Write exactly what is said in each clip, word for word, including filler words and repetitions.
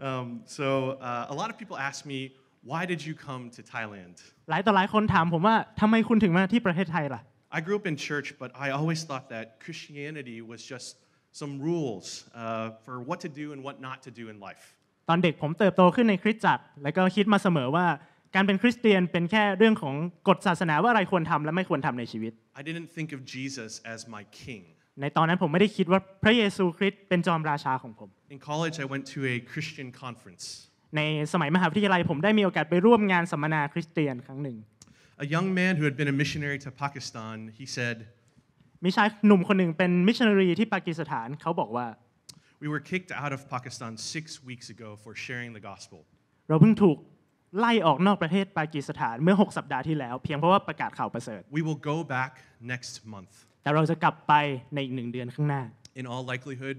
Um, so uh, a lot of people ask me, why did you come to Thailand? หลายต่อหลายคนถามผมว่าทำไมคุณถึงมาที่ประเทศไทยล่ะ I grew up in church, but I always thought that Christianity was just some rules uh, for what to do and what not to do in life. ตอนเด็กผมเติบโตขึ้นในคริสตจักรแล้วก็คิดมาเสมอว่าการเป็นคริสเตียนเป็นแค่เรื่องของกฎศาสนาว่าอะไรควรทำและไม่ควรทำในชีวิต I didn't think of Jesus as my king. ในตอนนั้นผมไม่ได้คิดว่าพระเยซูคริสต์เป็นจอมราชาของผม In college, I went to a Christian conference. ในสมัยมหาวิทยาลัยผมได้มีโอกาสไปร่วมงานสัมมนาคริสเตียนครั้งหนึ่ง A young man who had been a missionary to Pakistan, he said. มีชายหนุ่มคนหนึ่งเป็นมิชชันนารีที่ปากีสถานเขาบอกว่า We were kicked out of Pakistan six weeks ago for sharing the gospel. เราเพิ่งถูกไล่ออกนอกประเทศปากีสถานเมื่อหกสัปดาห์ที่แล้วเพียงเพราะว่าประกาศข่าวประเสริฐ We will go back next month. แต่เราจะกลับไปในอีกหนึ่งเดือนข้างหน้า In all likelihood,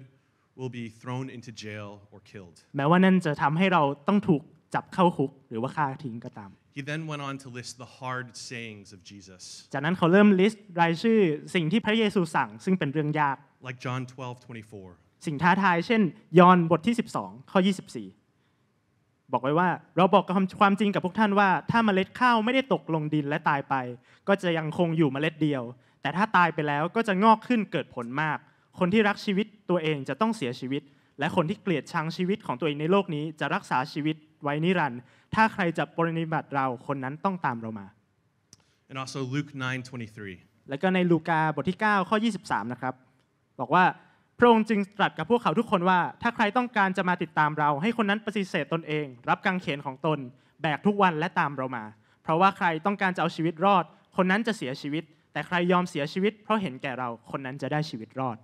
we'll be thrown into jail or killed. แม้ว่านั่นจะทำให้เราต้องถูกจับเข้าคุกหรือว่าฆ่าทิ้งก็ตาม He then went on to list the hard sayings of Jesus. จากนั้นเขาเริ่มลิสต์รายชื่อสิ่งที่พระเยซูสั่งซึ่งเป็นเรื่องยาก Like John twelve twenty-four. สิ่งท้าทายเช่นยอห์นบทที่สิบสองข้อยี่สิบสี่บอกไว้ว่าเราบอกความจริงกับพวกท่านว่าถ้าเมล็ดข้าวไม่ได้ตกลงดินและตายไปก็จะยังคงอยู่เมล็ดเดียวแต่ถ้าตายไปแล้วก็จะงอกขึ้นเกิดผลมากคนที่รักชีวิตตัวเองจะต้องเสียชีวิตและคนที่เกลียดชังชีวิตของตัวเองในโลกนี้จะรักษาชีวิตไว้นิรันดร์ถ้าใครจะปรนิบัติเราคนนั้นต้องตามเรามา And also Luke nine twenty-three แล้วก็ในลูกาบทที่เก้าข้อยี่สิบสามนะครับบอกว่าพระองค์จึงตรัสกับพวกเขาทุกคนว่าถ้าใครต้องการจะมาติดตามเราให้คนนั้นปฏิเสธตนเองรับกางเขนของตนแบกทุกวันและตามเรามาเพราะว่าใครต้องการจะเอาชีวิตรอดคนนั้นจะเสียชีวิตแต่ใครยอมเสียชีวิตเพราะเห็นแก่เราคนนั้นจะได้ชีวิตรอด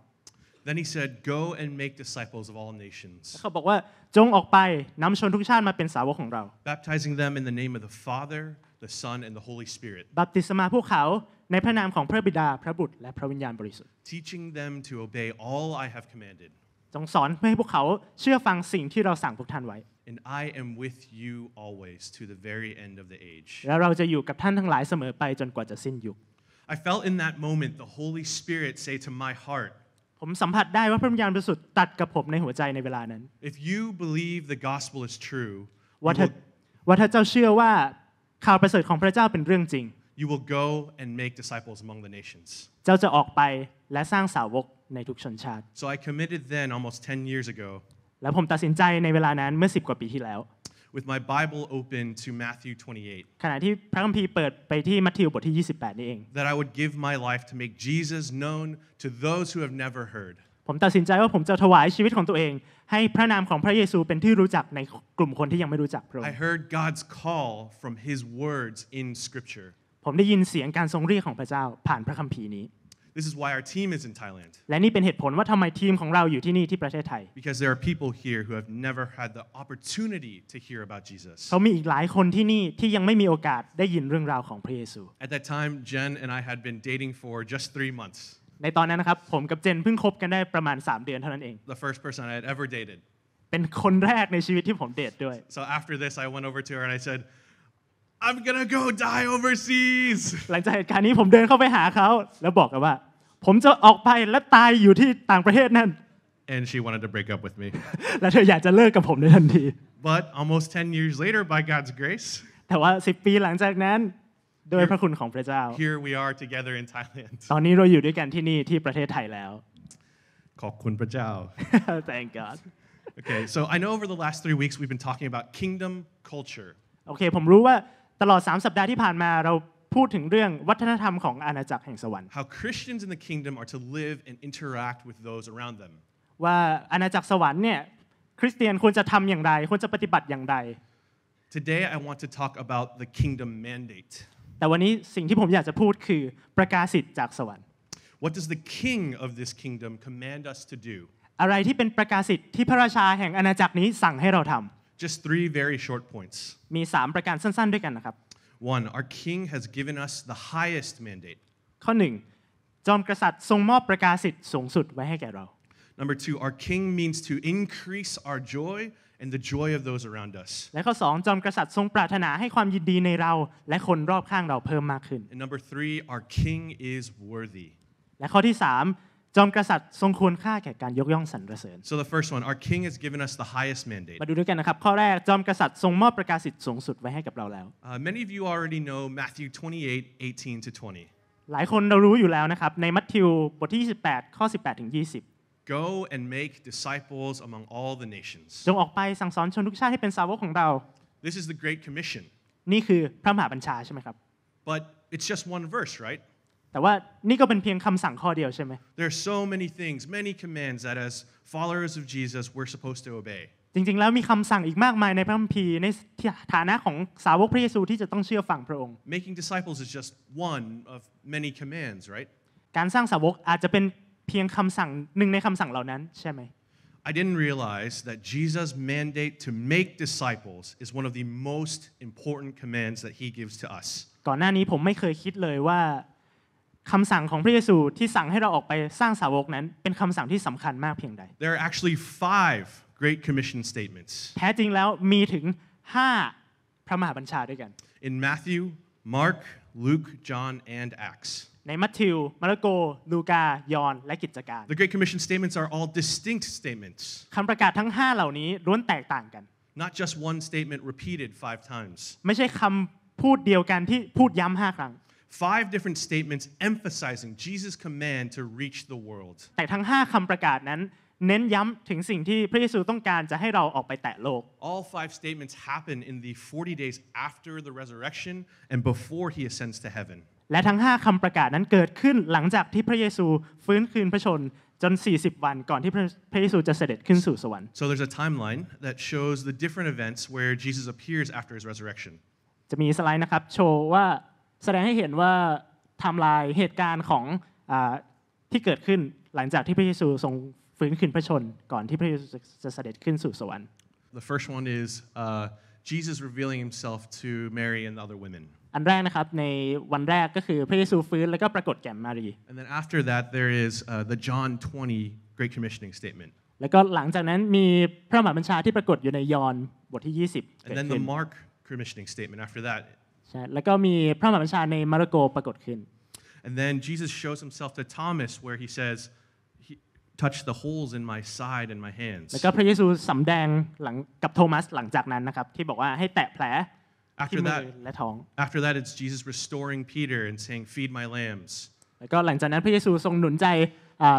Then he said, "Go and make disciples of all nations." เขาบอกว่าจงออกไปนำชนทุกชาติมาเป็นสาวกของเรา Baptizing them in the name of the Father, the Son, and the Holy Spirit. บัพติศมาพวกเขาในพระนามของพระบิดาพระบุตรและพระวิญญาณบริสุทธิ์ Teaching them to obey all I have commanded จงสอนให้พวกเขาเชื่อฟังสิ่งที่เราสั่งพวกท่านไว้ And I am with you always to the very end of the age และเราจะอยู่กับท่านทั้งหลายเสมอไปจนกว่าจะสิ้นยุค I felt in that moment the Holy Spirit say to my heart ผมสัมผัสได้ว่าพระวิญญาณบริสุทธิ์ตัดกับผมในหัวใจในเวลานั้น If you believe the gospel is true ว่าถ้าว่าถ้าเจ้าเชื่อว่าข่าวประเสริฐของพระเจ้าเป็นเรื่องจริงYou will go and make disciples among the nations. เจ้าจะออกไปและสร้างสาวกในทุกชนชาติ So I committed then almost ten years ago. และผมตัดสินใจในเวลานั้นเมื่อสิบกว่าปีที่แล้ว With my Bible open to Matthew twenty-eight. ขณะที่พระคัมภีร์เปิดไปที่มัทธิวบทที่ยี่สิบแปดนี่เอง That I would give my life to make Jesus known to those who have never heard. ผมตัดสินใจว่าผมจะถวายชีวิตของตัวเองให้พระนามของพระเยซูเป็นที่รู้จักในกลุ่มคนที่ยังไม่รู้จักพระองค์ I heard God's call from His words in Scripture.ผมได้ยินเสียงการทรงเรียกของพระเจ้าผ่านพระคัมภีร์นี้ This is why our team is in Thailand. และนี่เป็นเหตุผลว่าทำไมทีมของเราอยู่ที่นี่ที่ประเทศไทย Because there are people here who have never had the opportunity to hear about Jesus. เขามีอีกหลายคนที่นี่ที่ยังไม่มีโอกาสได้ยินเรื่องราวของพระเยซู At that time, Jen and I had been dating for just three months. ในตอนนั้นนะครับผมกับเจนเพิ่งคบกันได้ประมาณสามเดือนเท่านั้นเอง The first person I had ever dated. เป็นคนแรกในชีวิตที่ผมเดทด้วย So after this, I went over to her and I said.I'm gonna go die overseas. หลังจากเหตุการณ์นี้ผมเดินเข้าไปหาเขาแล้วบอกกันว่าผมจะออกไปและตายอยู่ที่ต่างประเทศนั่น And she wanted to break up with me. และเธออยากจะเลิกกับผมในทันที But almost ten years later, by God's grace. แต่ว่าสิบปีหลังจากนั้นโดยพระคุณของพระเจ้า Here we are together in Thailand. ตอนนี้เราอยู่ด้วยกันที่นี่ที่ประเทศไทยแล้วขอบคุณพระเจ้า Thank God. Okay, so I know over the last three weeks we've been talking about kingdom culture. Okay, ผมรู้ว่าตลอดสามสัปดาห์ที่ผ่านมาเราพูดถึงเรื่องวัฒนธรรมของอาณาจักรแห่งสวรรค์ How Christians in the kingdom are to live and interact with those around them ว่าอาณาจักรสวรรค์เนี่ยคริสเตียนควรจะทำอย่างไรควรจะปฏิบัติอย่างไร Today I want to talk about the kingdom mandate แต่วันนี้สิ่งที่ผมอยากจะพูดคือประกาศสิทธิ์จากสวรรค์ What does the king of this kingdom command us to do อะไรที่เป็นประกาศสิทธิ์ที่พระราชาแห่งอาณาจักรนี้สั่งให้เราทำJust three very short points. มีสามประการสั้นๆด้วยกันนะครับ One, our King has given us the highest mandate. ข้อหนึ่งจอมกษัตริย์ทรงมอบประกาศสิทธิ์สูงสุดไว้ให้แก่เรา Number two, our King means to increase our joy and the joy of those around us. และข้อสองจอมกษัตริย์ทรงปรารถนาให้ความยินดีในเราและคนรอบข้างเราเพิ่มมากขึ้น And number three, our King is worthy. และข้อที่สาม จอมกษัตริย์ทรงควรค่าแก่การยกย่องสรรเสริญ So the first one, our King has given us the highest mandate. มาดูด้วยกันนะครับข้อแรกจอมกษัตริย์ทรงมอบประกาศสิทธิ์สูงสุดไว้ให้กับเราแล้ว Many of you already know Matthew twenty-eight, eighteen to twenty. หลายคนเรารู้อยู่แล้วนะครับในมัทธิวบทที่ยี่สิบแปดข้อสิบแปดถึงยี่สิบGo and make disciples among all the nations. จงออกไปสั่งสอนชนทุกชาติให้เป็นสาวกของเรา This is the Great Commission. นี่คือพระมหาบัญชาใช่ไหมครับ But it's just one verse, right? แต่ว่านี่ก็เป็นเพียงคำสั่งข้อเดียวใช่ไหม There are so many things, many commands that as followers of Jesus we're supposed to obey. จริงๆแล้วมีคำสั่งอีกมากมายในพระคัมภีร์ในฐานะของสาวกพระเยซูที่จะต้องเชื่อฟังพระองค์ Making disciples is just one of many commands, right? การสร้างสาวกอาจจะเป็นเพียงคำสั่งหนึ่งในคำสั่งเหล่านั้นใช่ไหม I didn't realize that Jesus' mandate to make disciples is one of the most important commands that He gives to us. ก่อนหน้านี้ผมไม่เคยคิดเลยว่าคำสั่งของพระเยซูที่สั่งให้เราออกไปสร้างสาวกนั้นเป็นคำสั่งที่สำคัญมากเพียงใด There are actually five Great Commission statements. แท้จริงแล้วมีถึงห้าพระมหาบัญชาด้วยกัน In Matthew, Mark, Luke, John, and Acts.ในมัทธิวมาระโกลูกายอห์นและกิจการ The Great Commission statements are all distinct statements. คำประกาศทั้งห้าเหล่านี้ล้วนแตกต่างกัน Not just one statement repeated five times. ไม่ใช่คำพูดเดียวกันที่พูดย้ำห้าครั้ง Five different statements emphasizing Jesus' command to reach the world. แต่ทั้งห้าคำประกาศนั้นเน้นย้ำถึงสิ่งที่พระเยซูต้องการจะให้เราออกไปแตะโลก All five statements happen in the forty days after the resurrection and before he ascends to heaven.และทั้งห้าคำประกาศนั้นเกิดขึ้นหลังจากที่พระเยซูฟื้นคืนพระชนจนสี่สิบวันก่อนที่พระเยซูจะเสด็จขึ้นสู่สวรรค์ So there's a timeline that shows the different events where Jesus appears after his resurrection. จะมีสไลด์นะครับโชว์ว่าแสดงให้เห็นว่าไทม์ไลน์เหตุการณ์ของอ่าที่เกิดขึ้นหลังจากที่พระเยซูทรงฟื้นคืนพระชนก่อนที่พระเยซูจะเสด็จขึ้นสู่สวรรค์ The first one is uh, Jesus revealing himself to Mary and other women.อันแรกนะครับในวันแรกก็คือพระเยซูฟื้นแล้วก็ปรากฏแก่มารี And then after that there is uh, the John twenty Great Commissioning Statement. แล้วก็หลังจากนั้นมีพระมหาบัญชาที่ปรากฏอยู่ในยอห์นบทที่ยี่สิบ And then the Mark Commissioning Statement after that. ใช่แล้วก็มีพระมหาบัญชาในมาระโกปรากฏขึ้น And then Jesus shows himself to Thomas where he says, "Touch the holes in my side and my hands." แล้วก็พระเยซูสำแดงหลังกับโทมัสหลังจากนั้นนะครับที่บอกว่าให้แตะแผลAfter that, after that, it's Jesus restoring Peter and saying, "Feed my lambs." แล้วก็หลังจากนั้นพระเยซูทรงหนุนใจ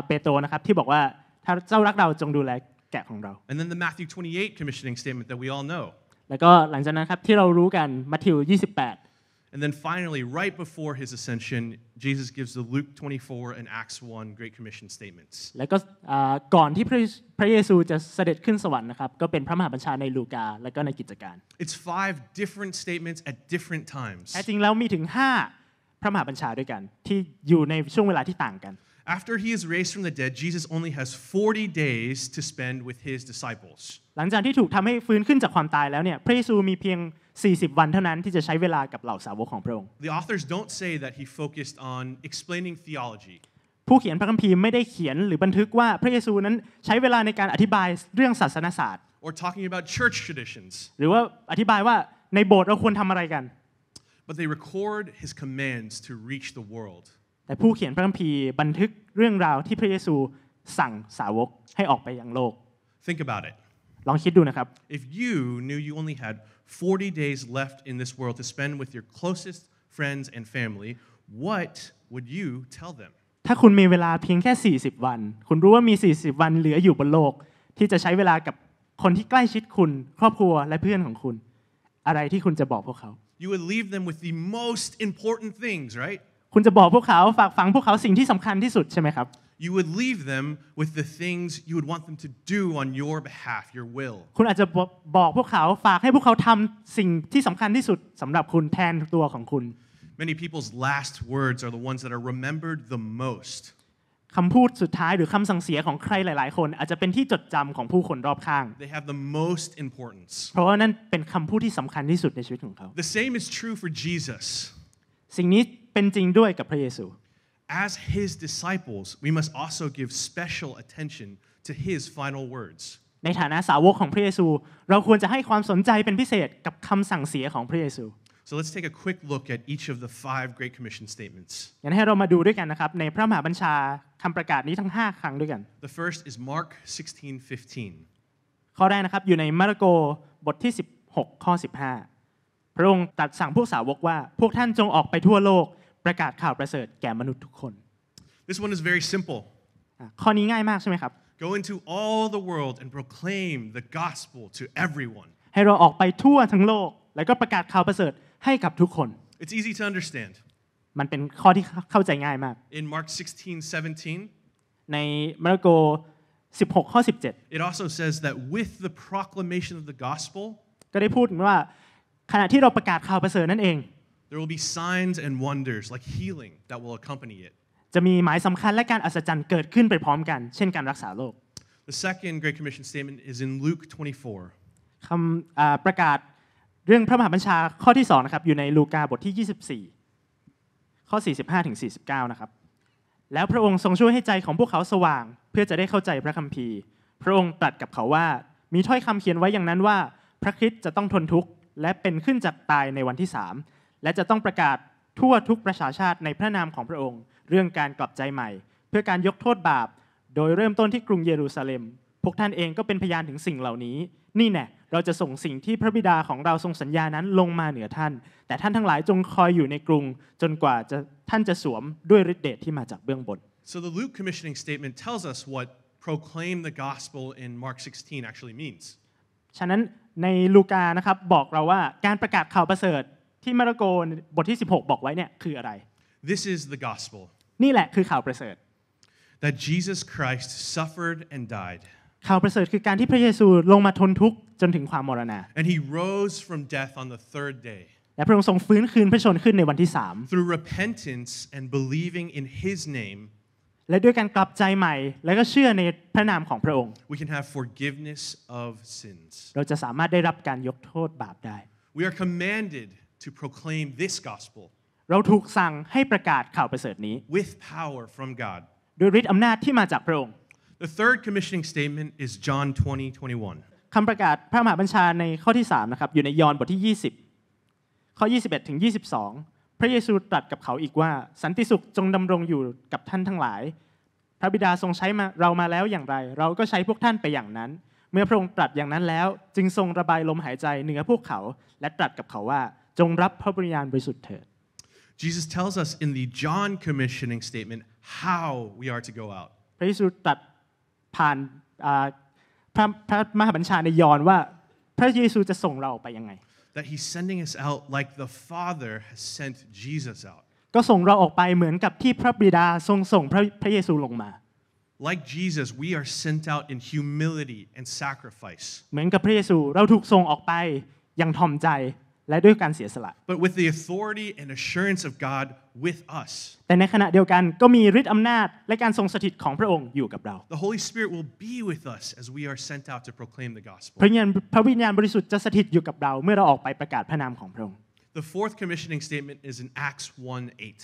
เปโตรนะครับที่บอกว่าถ้าเจ้ารักเราจงดูแลแกะของเรา And then the Matthew twenty-eight commissioning statement that we all know. แล้วก็หลังจากนั้นครับที่เรารู้กันมัทธิวยี่สิบแปด And then finally, right before his ascension, Jesus gives the Luke twenty-four and Acts one Great Commission statements. แล้วก็ก่อนที่พระเยซูจะเสด็จขึ้นสวรรค์นะครับก็เป็นพระมหาบัญชาในลูกาและก็ในกิจการ It's five different statements at different times. แท้จริงแล้วมีถึงห้าพระมหาบัญชาด้วยกันที่อยู่ในช่วงเวลาที่ต่างกัน After he is raised from the dead, Jesus only has forty days to spend with his disciples. หลังจากที่ถูกทำให้ฟื้นขึ้นจากความตายแล้วเนี่ยพระเยซูมีเพียงสี่สิบวันเท่านั้นที่จะใช้เวลากับเหล่าสาวกของพระองค์ The authors don't say that he focused on explaining theology.ผู้เขียนพระคัมภีร์ไม่ได้เขียนหรือบันทึกว่าพระเยซูนั้นใช้เวลาในการอธิบายเรื่องศาสนศาสตร์ Or talking about church traditions. หรือว่าอธิบายว่าในโบสถ์เราควรทำอะไรกัน But they record his commands to reach the world. แต่ผู้เขียนพระคัมภีร์บันทึกเรื่องราวที่พระเยซูสั่งสาวกให้ออกไปยังโลก Think about it. ลองคิดดูนะครับ If you knew you only had forty days left in this world to spend with your closest friends and family, what would you tell them?ถ้าคุณมีเวลาเพียงแค่สี่สิบวันคุณรู้ว่ามีสี่สิบวันเหลืออยู่บนโลกที่จะใช้เวลากับคนที่ใกล้ชิดคุณครอบครัวและเพื่อนของคุณอะไรที่คุณจะบอกพวกเขา You would leave them with the most important things, right? คุณจะบอกพวกเขาฝากฝังพวกเขาสิ่งที่สำคัญที่สุดใช่ไหมครับ You would leave them with the things you would want them to do on your behalf, your will. คุณอาจจะบอกพวกเขาฝากให้พวกเขาทำสิ่งที่สำคัญที่สุดสำหรับคุณแทนตัวของคุณMany people's last words are the ones that are remembered the most. คำพูดสุดท้ายหรือคำสั่งเสียของใครหลายๆคนอาจจะเป็นที่จดจำของผู้คนรอบข้าง They have the most importance. เพราะว่านั่นเป็นคำพูดที่สำคัญที่สุดในชีวิตของเขา The same is true for Jesus. สิ่งนี้เป็นจริงด้วยกับพระเยซู As his disciples, we must also give special attention to his final words. ในฐานะสาวกของพระเยซูเราควรจะให้ความสนใจเป็นพิเศษกับคำสั่งเสียของพระเยซู So let's take a quick look at each of the five Great Commission statements. งั้นให้เรามาดูด้วยกันนะครับในพระมหาบัญชาคำประกาศนี้ทั้งห้าครั้งด้วยกัน The first is Mark sixteen fifteen ข้อแรกนะครับอยู่ในมาระโกบทที่สิบหกข้อสิบห้าพระองค์ตรัสสั่งพวกสาวกว่าพวกท่านจงออกไปทั่วโลกประกาศข่าวประเสริฐแก่มนุษย์ทุกคน This one is very simple ข้อนี้ง่ายมากใช่ไหมครับ Go into all the world and proclaim the gospel to everyone ให้เราออกไปทั่วทั้งโลกแล้วก็ประกาศข่าวประเสริฐให้กับทุกคน It's easy to understand มันเป็นข้อที่เข้าใจง่ายมาก In Mark sixteen seventeen ในมาระโกสิบหกข้อสิบเจ็ด It also says that with the proclamation of the gospel ก็ได้พูดว่าขณะที่เราประกาศข่าวประเสริฐนั่นเอง There will be signs and wonders like healing that will accompany it จะมีหมายสำคัญและการอัศจรรย์เกิดขึ้นไปพร้อมกันเช่นการรักษาโรค The second Great Commission statement is in Luke twenty-four คำประกาศเรื่องพระมหาบัญชาข้อที่สองนะครับอยู่ในลูกาบทที่ยี่สิบสี่ข้อสี่สิบห้าถึงสี่สิบเก้านะครับแล้วพระองค์ทรงช่วยให้ใจของพวกเขาสว่างเพื่อจะได้เข้าใจพระคัมภีร์พระองค์ตรัสกับเขาว่ามีถ้อยคำเขียนไว้อย่างนั้นว่าพระคริสต์จะต้องทนทุกข์และเป็นขึ้นจากตายในวันที่สามและจะต้องประกาศทั่วทุกประชาชาติในพระนามของพระองค์เรื่องการกลับใจใหม่เพื่อการยกโทษบาปโดยเริ่มต้นที่กรุงเยรูซาเล็มพวกท่านเองก็เป็นพยานถึงสิ่งเหล่านี้นี่แน่เราจะส่งสิ่งที่พระบิดาของเราทรงสัญญานั้นลงมาเหนือท่านแต่ท่านทั้งหลายจงคอยอยู่ในกรุงจนกว่าจะท่านจะสวมด้วยฤทธิ์เดชที่มาจากเบื้องบน So the Luke commissioning statement tells us what proclaim the gospel in Mark sixteen actually means ฉะนั้นในลูกานะครับบอกเราว่าการประกาศข่าวประเสริฐที่มาระโกบทที่สิบหกบอกไว้เนี่ยคืออะไร This is the gospel นี่แหละคือข่าวประเสริฐ That Jesus Christ suffered and diedข่าวประเสริฐคือการที่พระเยซูลงมาทนทุกข์จนถึงความมรณะ And he rose from death on the third day และพระองค์ทรงฟื้นคืนพระชนม์ขึ้นในวันที่สาม Through repentance and believing in his name และด้วยการกลับใจใหม่และก็เชื่อในพระนามของพระองค์ We can have forgiveness of sins เราจะสามารถได้รับการยกโทษบาปได้ We are commanded to proclaim this gospel เราถูกสั่งให้ประกาศข่าวประเสริฐนี้ With power from God ด้วยฤทธิ์อำนาจที่มาจากพระองค์The third commissioning statement is John twenty twenty-one. คำประกาศพระมหาบัญชาในข้อที่สามนะครับอยู่ในยอห์นบทที่ยี่สิบข้อยี่สิบเอ็ดถึงยี่สิบสองพระเยซูตรัสกับเขาอีกว่าสันติสุขจงดำรงอยู่กับท่านทั้งหลายพระบิดาทรงใช้เรามาแล้วอย่างไรเราก็ใช้พวกท่านไปอย่างนั้นเมื่อพระองค์ตรัสอย่างนั้นแล้วจึงทรงระบายลมหายใจเหนือพวกเขาและตรัสกับเขาว่าจงรับพระวิญญาณบริสุทธิ์เถิด Jesus tells us in the John commissioning statement how we are to go out. พระเยซูตรัสผ่านพระพระมหาบัญชาในยอห์นว่าพระเยซูจะส่งเราไปยังไง That he's sending us out like the Father has sent Jesus out ก็ส่งเราออกไปเหมือนกับที่พระบิดาทรงส่งพระพระเยซูลงมา Like Jesus we are sent out in humility and sacrifice เหมือนกับพระเยซูเราถูกส่งออกไปอย่างถ่อมใจและด้วยการเสียสละ But with the authority and assurance of God with us แต่ในขณะเดียวกันก็มีฤทธิ์อำนาจและการทรงสถิตของพระองค์อยู่กับเรา The Holy Spirit will be with us as we are sent out to proclaim the gospel พระวิญญาณบริสุทธิ์จะสถิตอยู่กับเราเมื่อเราออกไปประกาศพระนามของพระองค์ The fourth commissioning statement is in Acts one eight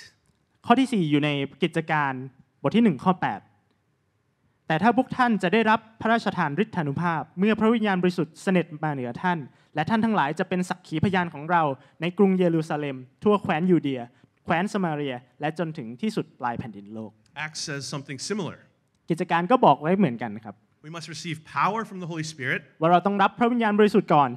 ข้อที่สี่อยู่ในกิจการบทที่หนึ่งข้อแปดแต่ถ้าพวกท่านจะได้รับพระราชทานฤทธานุภาพเมื่อพระวิญญาณบริสุทธิ์เสด็จมาเหนือท่านและท่านทั้งหลายจะเป็นสักขีพยานของเราในกรุงเยรูซาเล็มทั่วแคว้นยูเดียแคว้นสมาเรียและจนถึงที่สุดปลายแผ่นดินโลก Acts says something similar กิจการก็บอกไว้เหมือนกันครับ We must receive power from the Holy Spirit ว่าเราต้องรับพระวิญญาณบริสุทธิ์ก่อน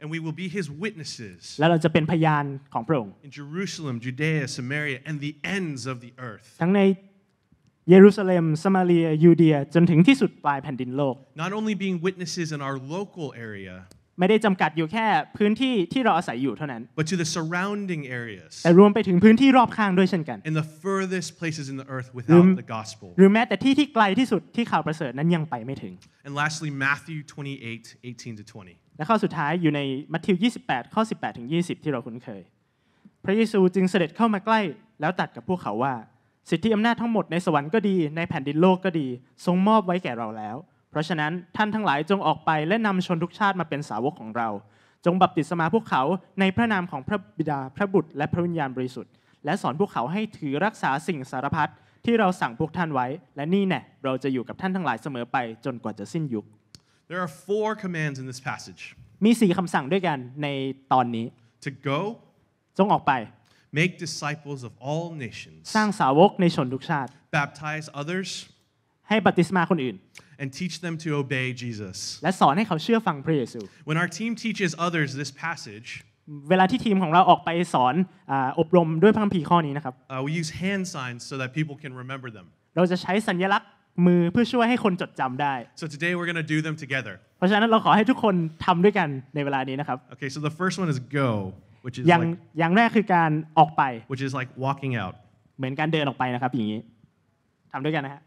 And we will be His witnesses และเราจะเป็นพยานของพระองค์ In Jerusalem, Judea, Samaria, and the ends of the earth ทั้งในเยรูซาเล็มสมาเรียยูเดียจนถึงที่สุดปลายแผ่นดินโลก Not only being witnesses in our local areaไม่ได้จำกัดอยู่แค่พื้นที่ที่เราอาศัยอยู่เท่านั้น But to the surrounding areas แต่รวมไปถึงพื้นที่รอบข้างด้วยเช่นกัน And the furthest places in the earth without the gospel หรือแม้แต่ที่ที่ไกลที่สุดที่ข่าวประเสริฐนั้นยังไปไม่ถึง And lastly Matthew twenty-eight eighteen to twenty และข้อสุดท้ายอยู่ในมัทธิวยี่สิบแปดข้อสิบแปดถึงยี่สิบที่เราคุ้นเคยพระเยซูจึงเสด็จเข้ามาใกล้แล้วตรัสกับพวกเขาว่าสิทธิอำนาจทั้งหมดในสวรรค์ก็ดีในแผ่นดินโลกก็ดีทรงมอบไว้แก่เราแล้วเพราะฉะนั้นท่านทั้งหลายจงออกไปและนำชนทุกชาติมาเป็นสาวกของเราจงบัพติศมาพวกเขาในพระนามของพระบิดาพระบุตรและพระวิญญาณบริสุทธิ์และสอนพวกเขาให้ถือรักษาสิ่งสารพัดที่เราสั่งพวกท่านไว้และนี่แน่เราจะอยู่กับท่านทั้งหลายเสมอไปจนกว่าจะสิ้นยุค There are four commands in this passage มีสี่คำสั่งด้วยกันในตอนนี้ To go จงออกไป Make disciples of all nations สร้างสาวกในชนทุกชาติ Baptize others ให้บัพติศมาคนอื่น And teach them to obey Jesus และสอนให้เขาเชื่อฟังพระเยซู When our team teaches others this passageเวลาที่ทีมของเราออกไปสอนอบรมด้วยพระคัมภีร์ข้อนี้นะครับ We use hand signs so that people can remember them เราจะใช้สัญลักษณ์มือเพื่อช่วยให้คนจดจำได้ So today we're going to do them together เพราะฉะนั้นเราขอให้ทุกคนทำด้วยกันในเวลานี้นะครับ Okay so the first one is go which is อย่างอย่างแรกคือการออกไป which is like walking out เหมือนการเดินออกไปนะครับอย่างนี้ทำด้วยกันนะฮะ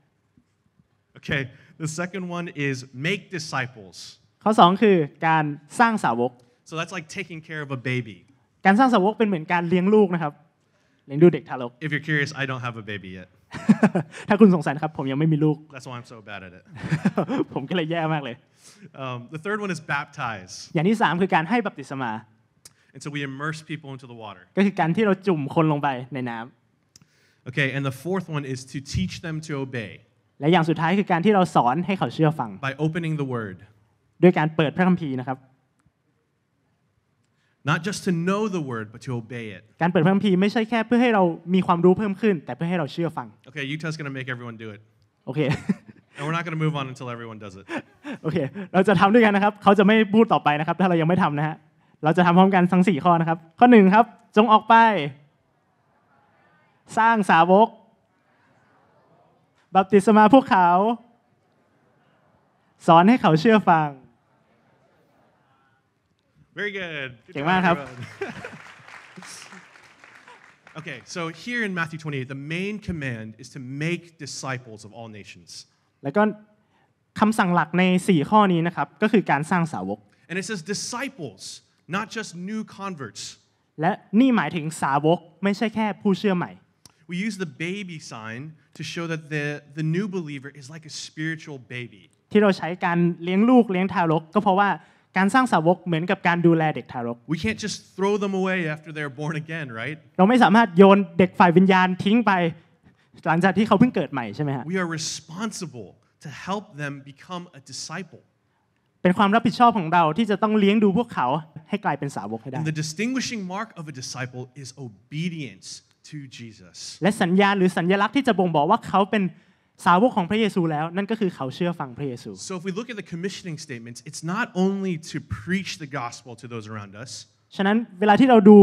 Okay the second one is make disciples ข้อสองคือการสร้างสาวกSo that's like taking care of a baby. การสร้างสาวกเป็นเหมือนการเลี้ยงลูกนะครับเลี้ยงดูเด็กทารก If you're curious, I don't have a baby yet. ถ้าคุณสงสัยครับผมยังไม่มีลูก That's why I'm so bad at it. ผมก็เลยแย่มากเลย The third one is baptize. อย่างที่สามคือการให้บัพติศมา And so we immerse people into the water. ก็คือการที่เราจุ่มคนลงไปในน้ำ Okay, and the fourth one is to teach them to obey. และอย่างสุดท้ายคือการที่เราสอนให้เขาเชื่อฟัง By opening the word. ด้วยการเปิดพระคัมภีร์นะครับNot just to know the word, but to obey it. การเปิดพระคัมภีร์ไม่ใช่แค่เพื่อให้เรามีความรู้เพิ่มขึ้นแต่เพื่อให้เราเชื่อฟัง Okay, Utah's going to make everyone do it. Okay. And we're not going to move on until everyone does it. Okay, เราจะทำด้วยกันนะครับเขาจะไม่พูดต่อไปนะครับถ้าเรายังไม่ทำนะฮะเราจะทำพร้อมกันทั้งสี่ข้อนะครับข้อหนึ่งครับจงออกไปสร้างสาวกบัพติศมาพวกเขาสอนให้เขาเชื่อฟังVery good. Good job, okay, so here in Matthew twenty-eight, the main command is to make disciples of all nations. แล้วก็คำสั่งหลักในสี่ข้อนี้นะครับก็คือการสร้างสาวก And it says disciples, not just new converts. และนี่หมายถึงสาวกไม่ใช่แค่ผู้เชื่อใหม่ We use the baby sign to show that the the new believer is like a spiritual baby. ที่เราใช้การเลี้ยงลูกเลี้ยงทารกก็เพราะว่าการสร้างสาวกเหมือนกับการดูแลเด็กทารก We can't just throw them away after they're born again, right? เราไม่สามารถโยนเด็กฝ่ายวิญญาณทิ้งไปหลังจากที่เขาเพิ่งเกิดใหม่ใช่ไหมฮะ We are responsible to help them become a disciple. เป็นความรับผิดชอบของเราที่จะต้องเลี้ยงดูพวกเขาให้กลายเป็นสาวกให้ได้ And the distinguishing mark of a disciple is obedience to Jesus. และสัญญาณหรือสัญลักษณ์ที่จะบ่งบอกว่าเขาเป็นสาวกของพระเยซูแล้วนั่นก็คือเขาเชื่อฟังพระเยซู So if we look at the commissioning statements, it's not only to preach the gospel to those around us. ฉะนั้นเวลาที่เราดู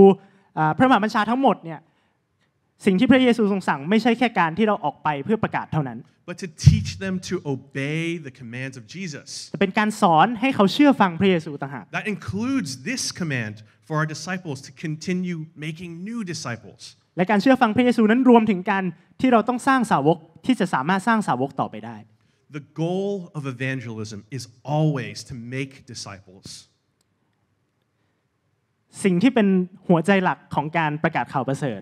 พระมหาบัญชาทั้งหมดเนี่ยสิ่งที่พระเยซูทรงสั่งไม่ใช่แค่การที่เราออกไปเพื่อประกาศเท่านั้น But to teach them to obey the commands of Jesus. จะเป็นการสอนให้เขาเชื่อฟังพระเยซูต่างหาก That includes this command for our disciples to continue making new disciples.และการเชื่อฟังพระเยซูนั้นรวมถึงการที่เราต้องสร้างสาวกที่จะสามารถสร้างสาวกต่อไปได้ The goal of evangelism is always to make disciples. สิ่งที่เป็นหัวใจหลักของการประกาศข่าวประเสริฐ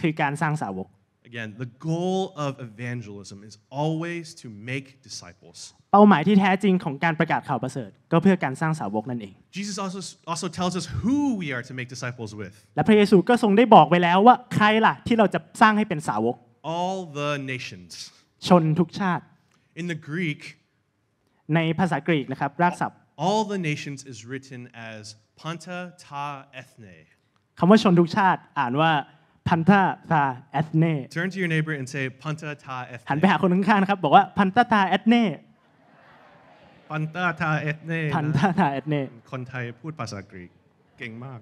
คือการสร้างสาวก Again, the goal of evangelism is always to make disciples. เป้าหมายที่แท้จริงของการประกาศข่าวประเสริฐก็เพื่อการสร้างสาวกนั่นเอง Jesus also also tells us who we are to make disciples with. และพระเยซูก็ทรงได้บอกไว้แล้วว่าใครล่ะที่เราจะสร้างให้เป็นสาวก All the nations. ชนทุกชาติ In the Greek, ในภาษากรีกนะครับรากศัพท์ All the nations is written as Panta Ta Ethne. คำว่าชนทุกชาติอ่านว่าPanta Ta Ethne. Turn to your neighbor and say Panta Ta Ethne. หันไปหาคนข้างๆนะครับบอกว่า Panta Ta Ethne. Panta Ta Ethne. Panta Ta Ethne. คนไทยพูดภาษากรีกเก่งมาก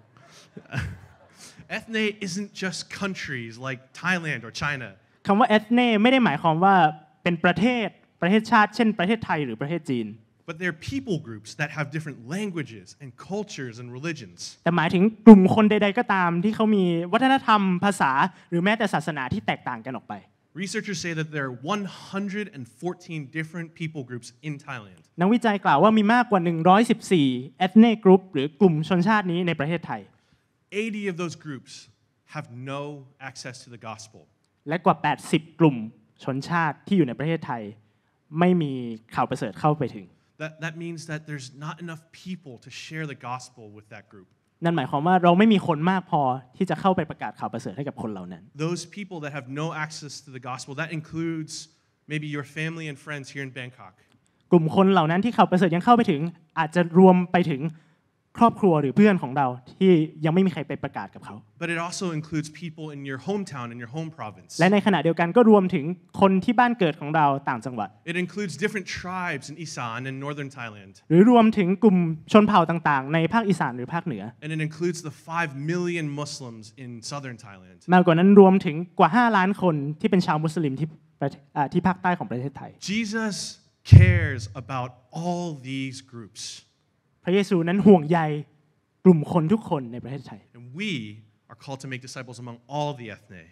Ethne isn't just countries like Thailand or China. คำว่า Ethne ไม่ได้หมายความว่าเป็นประเทศประเทศชาติเช่นประเทศไทยหรือประเทศจีนBut they're people groups that have different languages and cultures and religions. แต่หมายถึงกลุ่มคนใดๆก็ตามที่เขามีวัฒนธรรมภาษาหรือแม้แต่ศาสนาที่แตกต่างกันออกไป Researchers say that there are one hundred fourteen different people groups in Thailand. นักวิจัยกล่าวว่ามีมากกว่าหนึ่งร้อยสิบสี่ ethnic group หรือกลุ่มชนชาตินี้ในประเทศไทย eighty of those groups have no access to the gospel. และกว่าแปดสิบกลุ่มชนชาติที่อยู่ในประเทศไทยไม่มีข่าวประเสริฐเข้าไปถึงThat, that means that there's not enough people to share the gospel with that group. นั่นหมายความว่าเราไม่มีคนมากพอที่จะเข้าไปประกาศข่าวประเสริฐให้กับคนเหล่านั้น Those people that have no access to the gospel, that includes maybe your family and friends here in Bangkok. กลุ่มคนเหล่านั้นที่ข่าวประเสริฐยังเข้าไปถึงอาจจะรวมไปถึง ครอบครัวหรือเพื่อนของเราที่ยังไม่มีใครไปประกาศกับเขา But it also includes people in your hometown in your home province และในขณะเดียวกันก็รวมถึงคนที่บ้านเกิดของเราต่างจังหวัด It includes different tribes in Isan and northern Thailand หรือรวมถึงกลุ่มชนเผ่าต่างๆในภาคอีสานหรือภาคเหนือ And it includes the five million Muslims in southern Thailand มากกว่านั้นรวมถึงกว่าห้าล้านคนที่เป็นชาวมุสลิมที่ที่ภาคใต้ของประเทศไทย Jesus cares about all these groupsพระเยซูนั้นห่วงใยกลุ่มคนทุกคนในประเทศไทย And we are called to make disciples among all the ethne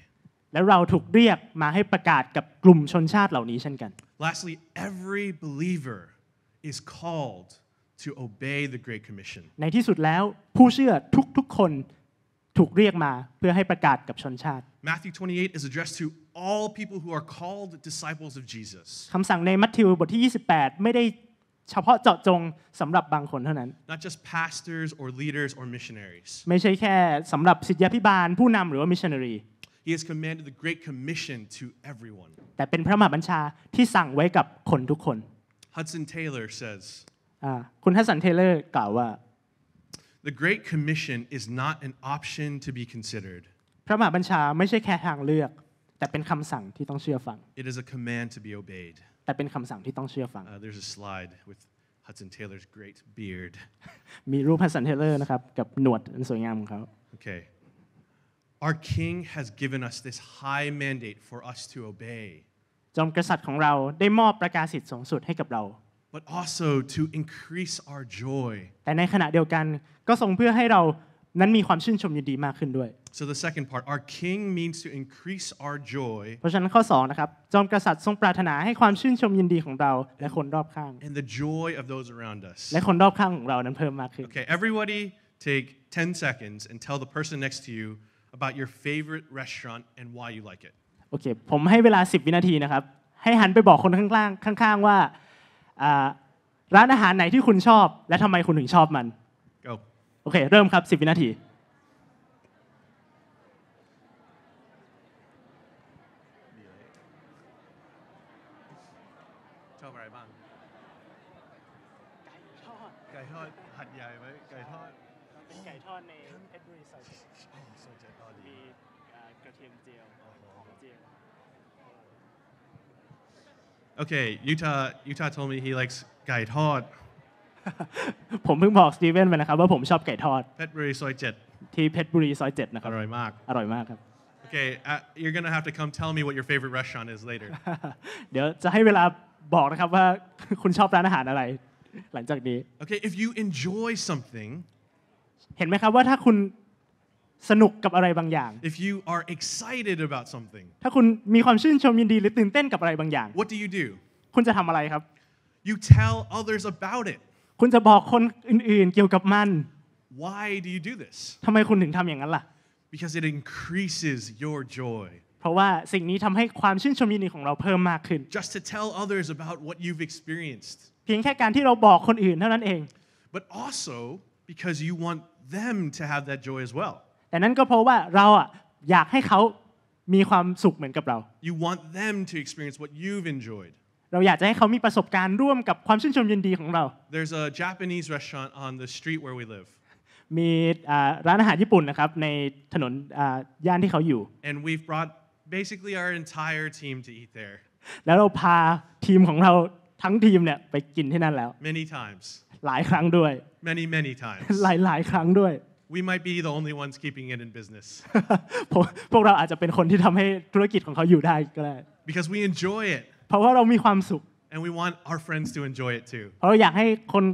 และเราถูกเรียกมาให้ประกาศกับกลุ่มชนชาติเหล่านี้เช่นกัน Lastly every believer is called to obey the Great Commission ในที่สุดแล้วผู้เชื่อทุกๆคนถูกเรียกมาเพื่อให้ประกาศกับชนชาติ Matthew twenty-eight is addressed to all people who are called disciples of Jesus คำสั่งในมัทธิวบทที่ยี่สิบแปดไม่ได้เฉพาะเจาะจงสำหรับบางคนเท่านั้น Not just pastors or leaders or missionaries ไม่ใช่แค่สำหรับศิษยาภิบาลผู้นำหรือว่า missionary He has commanded the Great Commission to everyone แต่เป็นพระมหาบัญชาที่สั่งไว้กับคนทุกคน Hudson Taylor says คุณ Hudson Taylor กล่าวว่า The Great Commission is not an option to be considered พระมหาบัญชาไม่ใช่แค่ทางเลือกแต่เป็นคำสั่งที่ต้องเชื่อฟัง It is a command to be obeyedแต่เป็นคำสั่งที่ต้องเชื่อฟัง There's a slide with Hudson Taylor's great beard มีรูป Hudson Taylor นะครับกับหนวดอันสวยงามของเขา Okay Our King has given us this high mandate for us to obey จอมกษัตริย์ของเราได้มอบประกาศิทธิ์สูงสุดให้กับเรา But also to increase our joy แต่ในขณะเดียวกันก็ทรงเพื่อให้เรานั้นมีความชื่นชมยินดีมากขึ้นด้วย So the second part our king means to increase our joy เพราะฉะนั้นข้อสองนะครับจอมกษัตริย์ทรงปรารถนาให้ความชื่นชมยินดีของเราและคนรอบข้าง And the joy of those around us และคนรอบข้างของเรานั้นเพิ่มมากขึ้น Okay everybody take ten seconds and tell the person next to you about your favorite restaurant and why you like it โอเคผมให้เวลาสิบวินาทีนะครับให้หันไปบอกคนข้างล่างข้างๆว่าร้านอาหารไหนที่คุณชอบและทำไมคุณถึงชอบมัน Goโอเคเริ่มครับสิบวินาทีชอบอะไรบ้างไก่ทอดหัดใหญ่ไหมไก่ทอดเป็นไก่ทอดในเพชรบุรีซอยเจ็ดมีกระเทียมเจียวเจียว Okay Utah Utah told me he likes ไก่ทอดผมเพิ่งบอกสตีเวนไปนะครับว่าผมชอบไก่ทอดเพชรบุรีซอยเจ็ดที่เพชรบุรีซอยเจ็ดนะครับอร่อยมากอร่อยมากครับ Okay you're gonna have to come tell me what your favorite restaurant is later เดี๋ยวจะให้เวลาบอกนะครับว่าคุณชอบร้านอาหารอะไรหลังจากนี้ Okay if you enjoy something เห็นไหมครับว่าถ้าคุณสนุกกับอะไรบางอย่าง If you are excited about something ถ้าคุณมีความชื่นชมยินดีหรือตื่นเต้นกับอะไรบางอย่าง What do you do คุณจะทำอะไรครับ You tell others about itคุณจะบอกคนอื่นๆเกี่ยวกับมัน Why do you do this ทำไมคุณถึงทำอย่างนั้นล่ะ Because it increases your joy เพราะว่าสิ่งนี้ทำให้ความชื่นชมยินดีของเราเพิ่มมากขึ้น Just to tell others about what you've experienced เพียงแค่การที่เราบอกคนอื่นเท่านั้นเอง But also because you want them to have that joy as well แต่นั้นก็เพราะว่าเราอ่ะอยากให้เขามีความสุขเหมือนกับเรา You want them to experience what you've enjoyedเราอยากจะให้เขามีประสบการณ์ร่วมกับความชื่นชมยินดีของเรา There's a Japanese restaurant on the street where we live มีร้านอาหารญี่ปุ่นนะครับในถนนย่านที่เขาอยู่ And we've brought basically our entire team to eat there แล้วเราพาทีมของเราทั้งทีมเนี่ยไปกินที่นั่นแล้ว Many times หลายครั้งด้วย Many many times หลายหลายครั้งด้วย We might be the only ones keeping it in business พวกเราอาจจะเป็นคนที่ทำให้ธุรกิจของเขาอยู่ได้ก็ได้ Because we enjoy itเพราะว่าเรามีความสุข And we want our friends to enjoy it too เราอยากให้คน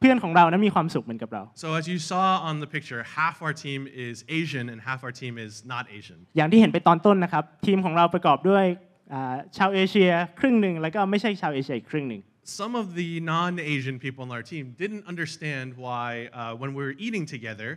เพื่อนของเรานั้นมีความสุขเหมือนกับเรา So as you saw on the picture half our team is Asian and half our team is not Asian อย่างที่เห็นไปตอนต้นนะครับทีมของเราประกอบด้วยชาวเอเชียครึ่งหนึ่งแล้วก็ไม่ใช่ชาวเอเชียอีกครึ่งหนึ่ง Some of the non-Asian people on our team didn't understand why uh, when we were eating together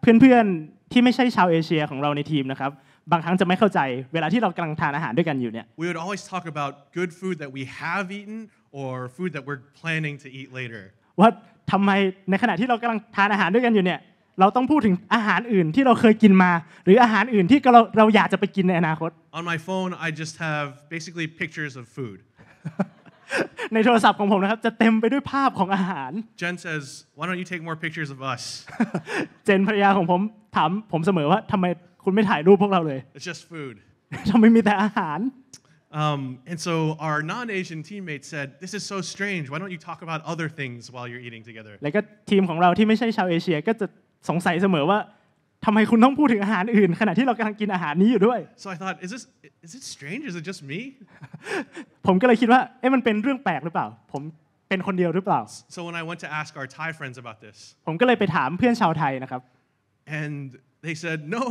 เพื่อนๆที่ไม่ใช่ชาวเอเชียของเราในทีมนะครับบางครั้งจะไม่เข้าใจเวลาที่เรากำลังทานอาหารด้วยกันอยู่เนี่ย We would always talk about good food that we have eaten or food that we're planning to eat later ว่าทำไมในขณะที่เรากำลังทานอาหารด้วยกันอยู่เนี่ยเราต้องพูดถึงอาหารอื่นที่เราเคยกินมาหรืออาหารอื่นที่เราเราอยากจะไปกินในอนาคต On my phone I just have basically pictures of food ในโทรศัพท์ของผมนะครับจะเต็มไปด้วยภาพของอาหาร Jen says why don't you take more pictures of us เจนภรรยาของผมถามผมเสมอว่าทำไมคุณไม่ถ่ายรูปพวกเราเลย It's just food ทำไมมีแต่อาหาร Um and so our non-Asian teammate said this is so strange why don't you talk about other things while you're eating together แล้วก็ทีมของเราที่ไม่ใช่ชาวเอเชียก็จะสงสัยเสมอว่าทำไมคุณต้องพูดถึงอาหารอื่นขณะที่เรากำลังกินอาหารนี้อยู่ด้วย So I thought is this is it strange is it just me ผมก็เลยคิดว่าเอ๊ะมันเป็นเรื่องแปลกหรือเปล่าผมเป็นคนเดียวหรือเปล่า So when I went to ask our Thai friends about this ผมก็เลยไปถามเพื่อนชาวไทยนะครับ And they said no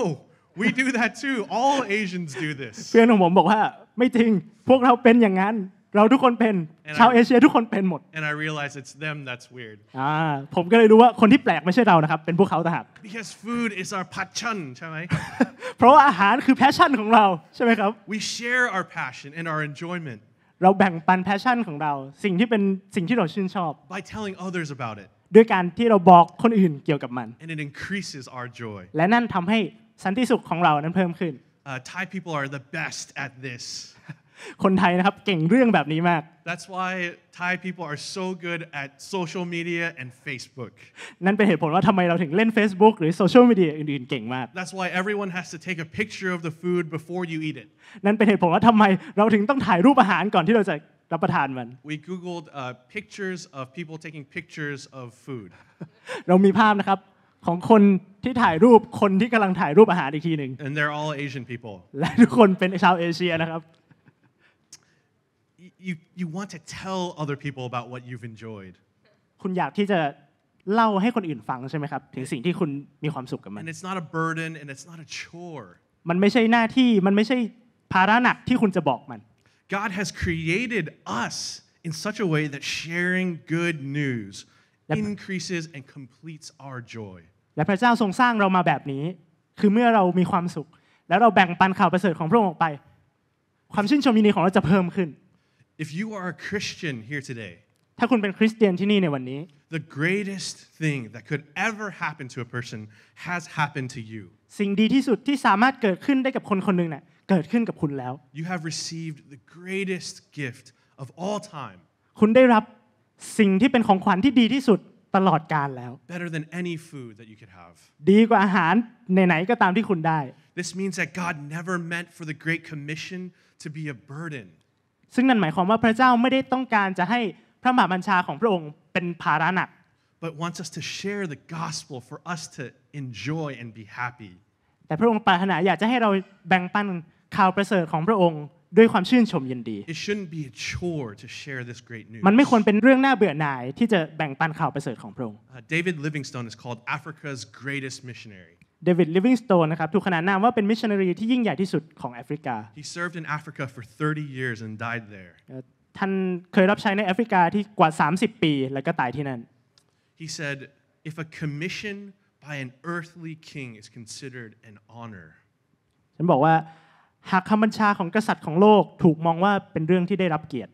we do that too all Asians do this เพื่อนของผมบอกว่าไม่จริงพวกเราเป็นอย่างนั้นเราทุกคนเป็นชาวเอเชียทุกคนเป็นหมด And I realize it's them that's weird อ่าผมก็เลยรู้ว่าคนที่แปลกไม่ใช่เรานะครับเป็นพวกเขาต่างหาก Because food is our passion ใช่ไหมเพราะว่าอาหารคือ passion ของเราใช่ไหมครับ We share our passion and our enjoyment เราแบ่งปัน passion ของเราสิ่งที่เป็นสิ่งที่เราชื่นชอบ By telling others about it ด้วยการที่เราบอกคนอื่นเกี่ยวกับมัน And it increases our joy และนั่นทำให้สันติสุขของเรานั้นเพิ่มขึ้น Thai people are the best at thisคนไทยนะครับเก่งเรื่องแบบนี้มาก That's why Thai people are so good at social media and Facebook นั่นเป็นเหตุผลว่าทำไมเราถึงเล่น Facebook หรือ social media อื่นๆเก่งมาก That's why everyone has to take a picture of the food before you eat it นั่นเป็นเหตุผลว่าทำไมเราถึงต้องถ่ายรูปอาหารก่อนที่เราจะรับประทานมัน We googled uh, pictures of people taking pictures of food เรามีภาพนะครับของคนที่ถ่ายรูปคนที่กำลังถ่ายรูปอาหารอีกทีหนึ่ง And they're all Asian people และทุกคนเป็นชาวเอเชียนะครับYou, you want to tell other people about what you've enjoyed. คุณอยากที่จะเล่าให้คนอื่นฟังใช่ไหมครับถึงสิ่งที่คุณมีความสุขกับมัน And it's not a burden and it's not a chore. มันไม่ใช่หน้าที่มันไม่ใช่ภาระหนักที่คุณจะบอกมัน God has created us in such a way that sharing good news increases and completes our joy. และพระเจ้าทรงสร้างเรามาแบบนี้คือเมื่อเรามีความสุขแล้วเราแบ่งปันข่าวประเสริฐของพระองค์ออกไปความชื่นชมยินดีของเราจะเพิ่มขึ้นIf you are a Christian here today, ถ้าคุณเป็นคริสเตียนที่นี่ในวันนี้ The greatest thing that could ever happen to a person has happened to you. สิ่งดีที่สุดที่สามารถเกิดขึ้นได้กับคนคนหนึ่งน่ะเกิดขึ้นกับคุณแล้ว You have received the greatest gift of all time. คุณได้รับสิ่งที่เป็นของขวัญที่ดีที่สุดตลอดกาลแล้ว Better than any food that you could have. ดีกว่าอาหารไหนๆก็ตามที่คุณได้ This means that God never meant for the Great Commission to be a burden.ซึ่งนั่นหมายความว่าพระเจ้าไม่ได้ต้องการจะให้พระมหาบัญชาของพระองค์เป็นภาระหนัก But wants us to share the gospel for us to enjoy and be happy แต่พระองค์ปรารถนาอยากจะให้เราแบ่งปันข่าวประเสริฐของพระองค์ด้วยความชื่นชมยินดี It shouldn't be a chore to share this great news มันไม่ควรเป็นเรื่องน่าเบื่อหน่ายที่จะแบ่งปันข่าวประเสริฐของพระองค์ David Livingstone is called Africa's greatest missionary David Livingstone นะครับถูกขนานนามว่าเป็นมิชชันนารีที่ยิ่งใหญ่ที่สุดของแอฟริกา He served in Africa for thirty years and died there ท่านเคยรับใช้ในแอฟริกาที่กว่าสามสิบปีแล้วก็ตายที่นั่น He said if a commission by an earthly king is considered an honor ฉันบอกว่าหากคำบัญชาของกษัตริย์ของโลกถูกมองว่าเป็นเรื่องที่ได้รับเกียรติ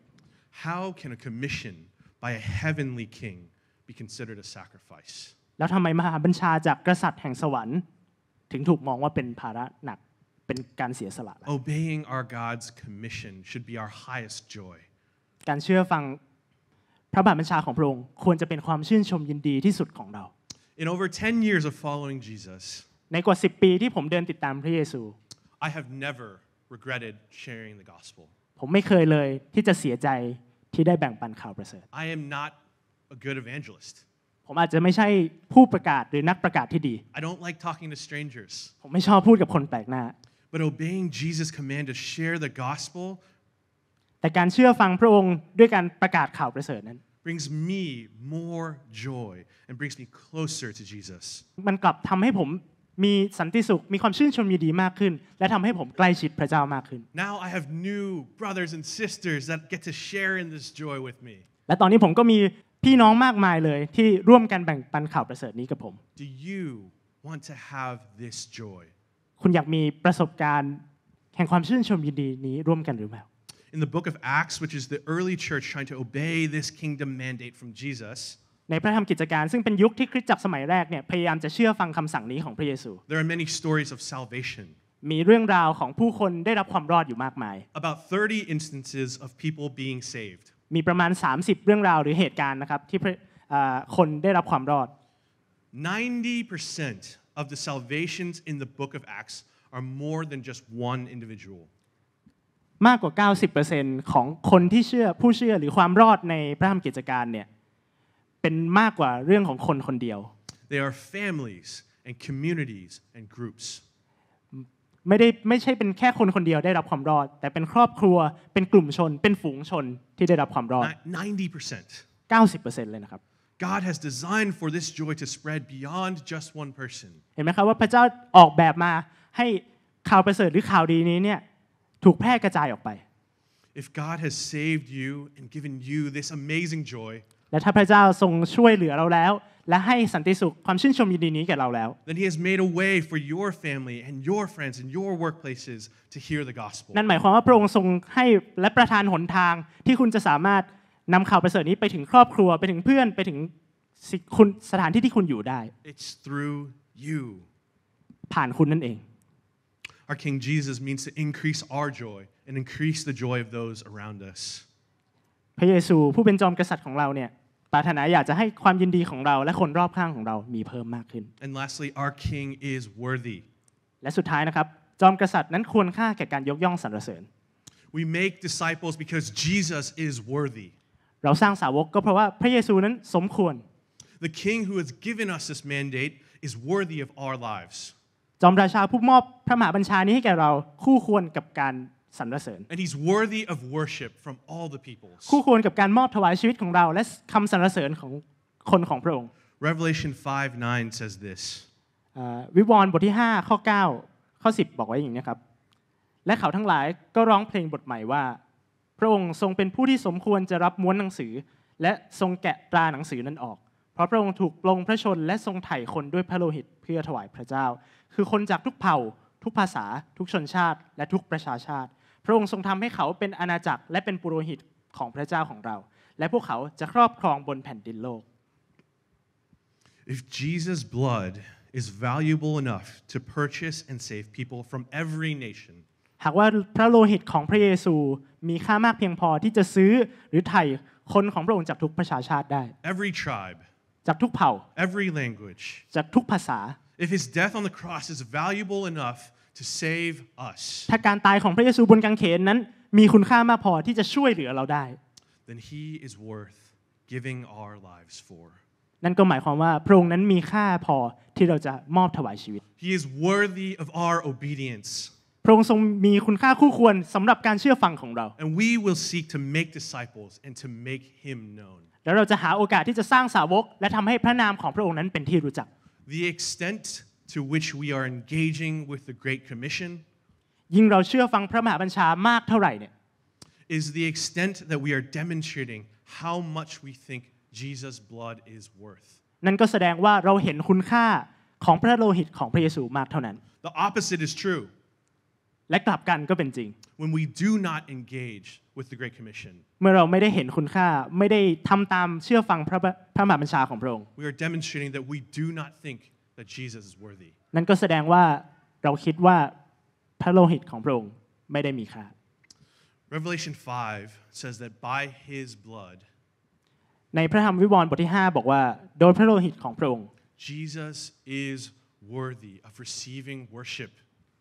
How can a commission by a heavenly king be considered a sacrifice แล้วทำไมมหาบัญชาจากกษัตริย์แห่งสวรรค์ถึงถูกมองว่าเป็นภาระหนักเป็นการเสียสละ Obeying our God's commission should be our highest joy การเชื่อฟังพระบัญชาของพระองค์ควรจะเป็นความชื่นชมยินดีที่สุดของเรา In over ten years of following Jesus ในกว่าสิบปีที่ผมเดินติดตามพระเยซู I have never regretted sharing the gospel ผมไม่เคยเลยที่จะเสียใจที่ได้แบ่งปันข่าวประเสริฐ I am not a good evangelistผมอาจจะไม่ใช่ผู้ประกาศหรือนักประกาศที่ดี I don't like talking to strangers ผมไม่ชอบพูดกับคนแปลกหน้า But obeying Jesus' command to share the gospel แต่การเชื่อฟังพระองค์ด้วยการประกาศข่าวประเสริฐนั้น brings me more joy and brings me closer to Jesus มันกลับทำให้ผมมีสันติสุขมีความชื่นชมยินดีมากขึ้นและทำให้ผมใกล้ชิดพระเจ้ามากขึ้น Now I have new brothers and sisters that get to share in this joy with me และตอนนี้ผมก็มีพี่น้องมากมายเลยที่ร่วมกันแบ่งปันข่าวประเสริฐนี้กับผม Do you want to have this joy? คุณอยากมีประสบการณ์แห่งความชื่นชมยินดีนี้ร่วมกันหรือเปล่า In the book of Acts, which is the early church trying to obey this kingdom mandate from Jesus, ในพระธรรมกิจการซึ่งเป็นยุคที่คริสตจักรสมัยแรกเนี่ยพยายามจะเชื่อฟังคำสั่งนี้ของพระเยซู There are many stories of salvation. มีเรื่องราวของผู้คนได้รับความรอดอยู่มากมาย About thirty instances of people being saved. มีประมาณสามสิบเรื่องราวหรือเหตุการณ์นะครับที่คนได้รับความรอด ninety percent of the salvations in the book of Acts are more than just one individual. มากกว่า เก้าสิบเปอร์เซ็นต์ ของคนที่เชื่อผู้เชื่อหรือความรอดในพระธรรมกิจการเนี่ยเป็นมากกว่าเรื่องของคนคนเดียว They are families and communities and groups. ไม่ได้ไม่ใช่เป็นแค่คนคนเดียวได้รับความรอดแต่เป็นครอบครัวเป็นกลุ่มชนเป็นฝูงชนที่ได้รับความรอด ninety percent เก้าสิบเปอร์เซ็นต์ เลยนะครับ God has designed for this joy to spread beyond just one person. เห็นไหมครับว่าพระเจ้าออกแบบมาให้ข่าวประเสริฐหรือข่าวดีนี้เนี่ยถูกแพร่กระจายออกไป If God has saved you and given you this amazing joy, และถ้าพระเจ้าทรงช่วยเหลือเราแล้วและให้สันติสุขความชื่นชมยินดีนี้แก่เราแล้ว Then He has made a way for your family and your friends and your workplaces to hear the gospel. นั่นหมายความว่าพระองค์ทรงให้และประทานหนทางที่คุณจะสามารถนำข่าวประเสริฐนี้ไปถึงครอบครัวไปถึงเพื่อนไปถึงสถานที่ที่คุณอยู่ได้ It's through you. ผ่านคุณนั่นเอง Our King Jesus means to increase our joy and increase the joy of those around us. พระเยซูผู้เป็นจอมกษัตริย์ของเราเนี่ยปรารถนาอยากจะให้ความยินดีของเราและคนรอบข้างของเรามีเพิ่มมากขึ้น And lastly, our King is worthy. และสุดท้ายนะครับจอมกษัตริย์นั้นควรค่าแก่การยกย่องสรรเสริญ We make disciples because Jesus is worthy.เราสร้างสาวกก็เพราะว่าพระเยซูนั้นสมควร The King who has given us this mandate is worthy of our lives. จอมราชาผู้มอบพระมหาบัญชานี้ให้แก่เราคู่ควรกับการสรรเสริญ And he's worthy of worship from all the peoples. คู่ควรกับการมอบถวายชีวิตของเราและคำสรรเสริญของคนของพระองค์ Revelation five nine says this. วิวรณ์บทที่ห้าข้อเก้าข้อสิบบอกไว้อย่างนี้ครับและเขาทั้งหลายก็ร้องเพลงบทใหม่ว่าพระองค์ทรงเป็นผู้ที่สมควรจะรับม้วนหนังสือและทรงแกะตราหนังสือนั้นออกเพราะพระองค์ถูกปลงพระชนและทรงไถ่คนด้วยพระโลหิตเพื่อถวายพระเจ้าคือคนจากทุกเผ่าทุกภาษาทุกชนชาติและทุกประชาชาติพระองค์ทรงทำให้เขาเป็นอาณาจักรและเป็นปุโรหิตของพระเจ้าของเราและพวกเขาจะครอบครองบนแผ่นดินโลก If Jesus' blood is valuable enough to purchase and save people from every nationหากว่าพระโลหิตของพระเยซูมีค่ามากเพียงพอที่จะซื้อหรือไถ่คนของพระองค์จากทุกประชาชาติได้ Every tribe จากทุกเผ่า Every language จากทุกภาษา If his death on the cross is valuable enough to save us ถ้าการตายของพระเยซูบนกางเขนนั้นมีคุณค่ามากพอที่จะช่วยเหลือเราได้ Then he is worth giving our lives for นั่นก็หมายความว่าพระองค์นั้นมีค่าพอที่เราจะมอบถวายชีวิต He is worthy of our obedienceพระองค์ทรงมีคุณค่าคู่ควรสำหรับการเชื่อฟังของเรา And we will seek to make disciples and to make him known. แล้วเราจะหาโอกาสที่จะสร้างสาวกและทำให้พระนามของพระองค์นั้นเป็นที่รู้จัก The extent to which we are engaging with the Great Commission ยิ่งเราเชื่อฟังพระมหาบัญชามากเท่าไหร่เนี่ย Is the extent that we are demonstrating how much we think Jesus' blood is worth. นั่นก็แสดงว่าเราเห็นคุณค่าของพระโลหิตของพระเยซูมากเท่านั้น The opposite is true.และกลับกันก็เป็นจริง When we do not engage with the Great Commission เมื่อเราไม่ได้เห็นคุณค่าไม่ได้ทำตามเชื่อฟังพระพระมหาบัญชาของพระองค์ We are demonstrating that we do not think that Jesus is worthy นั่นก็แสดงว่าเราคิดว่าพระโลหิตของพระองค์ไม่ได้มีค่า Revelation five says that by His blood ในพระธรรมวิวรณ์บทที่ห้าบอกว่าโดยพระโลหิตของพระองค์ Jesus is worthy of receiving worship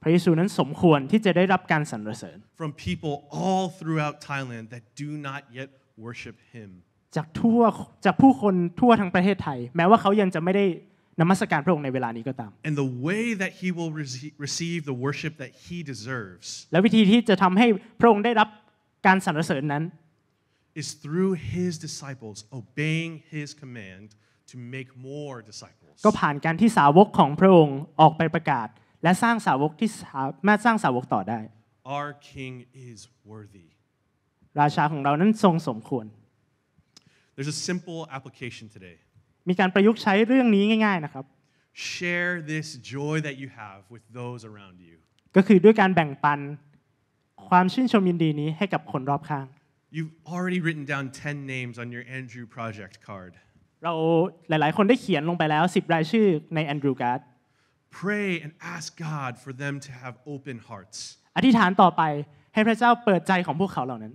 พระเยซูนั้นสมควรที่จะได้รับการสรรเสริญ From people all throughout Thailand that do not yet worship him จากทั่วจากผู้คนทั่วทั้งประเทศไทยแม้ว่าเขายังจะไม่ได้นมัสการพระองค์ในเวลานี้ก็ตาม And the way that he will receive the worship that he deserves และวิธีที่จะทำให้พระองค์ได้รับการสรรเสริญนั้น is through his disciples obeying his command to make more disciples ก็ผ่านการที่สาวกของพระองค์ออกไปประกาศและสร้างสาวกที่สามารถสร้างสาวกต่อได้ Our King is worthy ราชาของเรานั้นทรงสมควร There's a simple application today มีการประยุกต์ใช้เรื่องนี้ง่ายๆนะครับ Share this joy that you have with those around you ก็คือด้วยการแบ่งปันความชื่นชมยินดีนี้ให้กับคนรอบข้าง You've already written down ten names on your Andrew Project card เราหลายๆคนได้เขียนลงไปแล้วสิบรายชื่อใน Andrew Card Pray and ask God for them to have open hearts. อธิษฐานต่อไปให้พระเจ้าเปิดใจของพวกเขาเหล่านั้น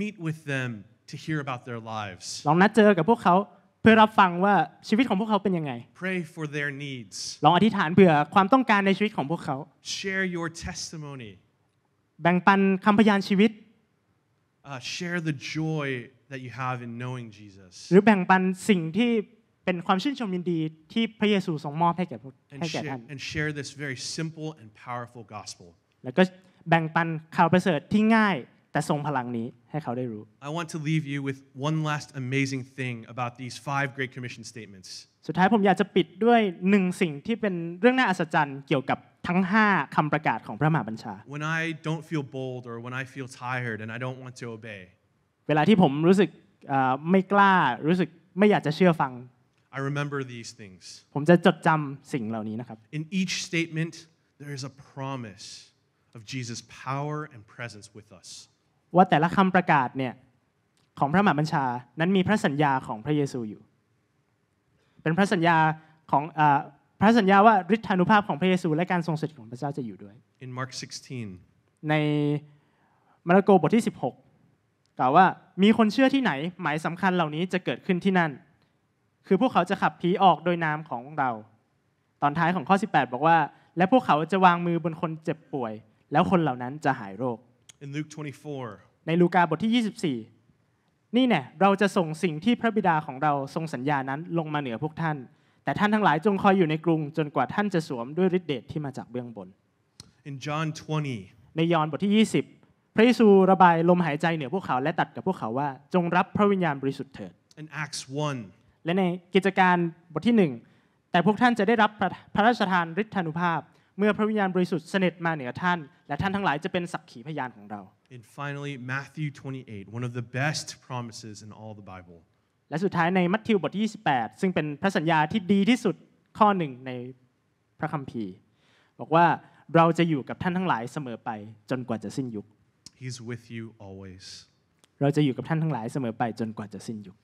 Meet with them to hear about their lives. ลองนัดเจอกับพวกเขาเพื่อรับฟังว่าชีวิตของพวกเขาเป็นยังไง Pray for their needs. ลองอธิษฐานเผื่อความต้องการในชีวิตของพวกเขา Share your testimony. แบ่งปันคำพยานชีวิต Share the joy that you have in knowing Jesus. หรือแบ่งปันสิ่งที่เป็นความชื่นชมยินดีที่พระเยซูทรงมอบให้แก่ให้แก่ท่าน And share this very simple and powerful gospel. แล้วก็แบ่งปันข่าวประเสริฐที่ง่ายแต่ทรงพลังนี้ให้เขาได้รู้ I want to leave you with one last amazing thing about these five Great Commission statements. สุดท้ายผมอยากจะปิดด้วยหนึ่งสิ่งที่เป็นเรื่องน่าอัศจรรย์เกี่ยวกับทั้งห้าคำประกาศของพระมหาบัญชา When I don't feel bold or when I feel tired and I don't want to obey. เวลาที่ผมรู้สึกไม่กล้ารู้สึกไม่อยากจะเชื่อฟังI remember these things. ผมจะจดจำสิ่งเหล่านี้นะครับ In each statement there is a promise of Jesus' power and presence with us. ว่าแต่ละคำประกาศเนี่ยของพระมหาบัญชานั้นมีพระสัญญาของพระเยซูอยู่เป็นพระสัญญาของพระสัญญาว่าฤทธานุภาพของพระเยซูและการทรงสถิตของพระเจ้าจะอยู่ด้วย In Mark sixteen ในมาระโกบทที่สิบหกกล่าวว่ามีคนเชื่อที่ไหนหมายสำคัญเหล่านี้จะเกิดขึ้นที่นั่นคือพวกเขาจะขับผีออกโดยนามของเราตอนท้ายของข้อสิบแปดบอกว่าและพวกเขาจะวางมือบนคนเจ็บป่วยแล้วคนเหล่านั้นจะหายโรค In Luke twenty-four ในลูกาบทที่ยี่สิบสี่นี่แน่เราจะส่งสิ่งที่พระบิดาของเราทรงสัญญานั้นลงมาเหนือพวกท่านแต่ท่านทั้งหลายจงคอยอยู่ในกรุงจนกว่าท่านจะสวมด้วยฤทธิเดชที่มาจากเบื้องบน In John twenty ในยอห์นบทที่ยี่สิบพระเยซูระบายลมหายใจเหนือพวกเขาและตัดกับพวกเขาว่าจงรับพระวิญญาณบริสุทธิ์เถิด In Acts oneและในกิจการบทที่หนึ่งแต่พวกท่านจะได้รับพระราชทานฤทธานุภาพเมื่อพระวิญญาณบริสุทธิ์เสด็จมาเหนือท่านและท่านทั้งหลายจะเป็นสักขีพยานของเรา And finally Matthew twenty-eight one of the best promises in all the Bible และสุดท้ายในมัทธิวบทที่ยี่สิบแปดซึ่งเป็นพระสัญญาที่ดีที่สุดข้อหนึ่งในพระคัมภีร์บอกว่าเราจะอยู่กับท่านทั้งหลายเสมอไปจนกว่าจะสิ้นยุค He's with you always เราจะอยู่กับท่านทั้งหลายเสมอไปจนกว่าจะสิ้นยุค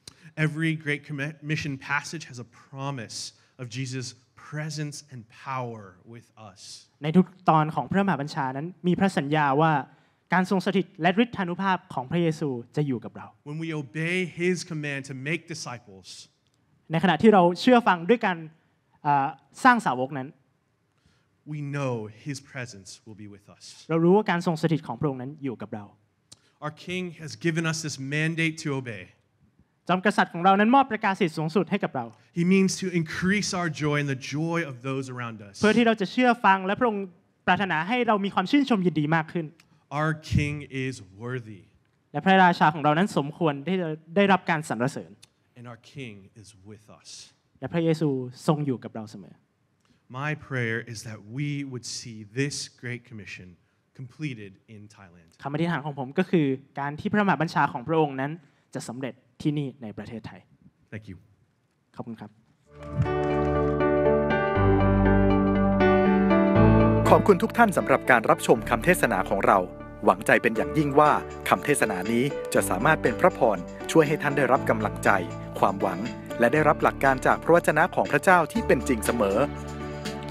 Every Great Commission passage has a promise of Jesus' presence and power with us. ในทุกตอนของพระมหาบัญชานั้นมีพระสัญญาว่าการทรงสถิตและฤทธานุภาพของพระเยซูจะอยู่กับเรา When we obey His command to make disciples, ในขณะที่เราเชื่อฟังด้วยการสร้างสาวกนั้น We know His presence will be with us. เรารู้ว่าการทรงสถิตของพระองค์นั้นอยู่กับเรา Our King has given us this mandate to obey.จอมกษัตริย์ของเรานั้นมอบประกาศสิทธิ์สูงสุดให้กับเรา He means to increase our joy and the joy of those around us เพื่อที่เราจะเชื่อฟังและพระองค์ปรารถนาให้เรามีความชื่นชมยินดีมากขึ้น Our King is worthy และพระราชาของเรานั้นสมควรที่จะได้รับการสรรเสริญ And our King is with us และพระเยซูทรงอยู่กับเราเสมอ My prayer is that we would see this Great Commission completed in Thailand คำอธิษฐานของผมก็คือการที่พระมหาบัญชาของพระองค์นั้นจะสำเร็จที่นี่ในประเทศไทย Thank you ขอบคุณครับขอบคุณทุกท่านสำหรับการรับชมคำเทศนาของเราหวังใจเป็นอย่างยิ่งว่าคำเทศนานี้จะสามารถเป็นพระพรช่วยให้ท่านได้รับกำลังใจความหวังและได้รับหลักการจากพระวจนะของพระเจ้าที่เป็นจริงเสมอ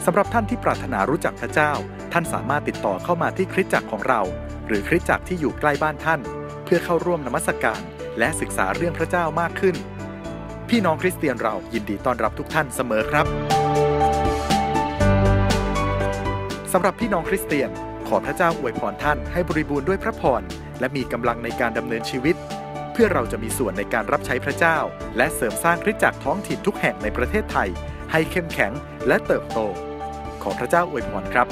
สำหรับท่านที่ปรารถนารู้จักพระเจ้าท่านสามารถติดต่อเข้ามาที่คริสตจักรของเราหรือคริสตจักรที่อยู่ใกล้บ้านท่านเพื่อเข้าร่วมนมัสการและศึกษาเรื่องพระเจ้ามากขึ้นพี่น้องคริสเตียนเรายินดีต้อนรับทุกท่านเสมอครับสำหรับพี่น้องคริสเตียนขอพระเจ้าอวยพรท่านให้บริบูรณ์ด้วยพระพรและมีกำลังในการดำเนินชีวิตเพื่อเราจะมีส่วนในการรับใช้พระเจ้าและเสริมสร้างคริสตจักรท้องถิ่นทุกแห่งในประเทศไทยให้เข้มแข็งและเติบโตขอพระเจ้าอวยพรครับ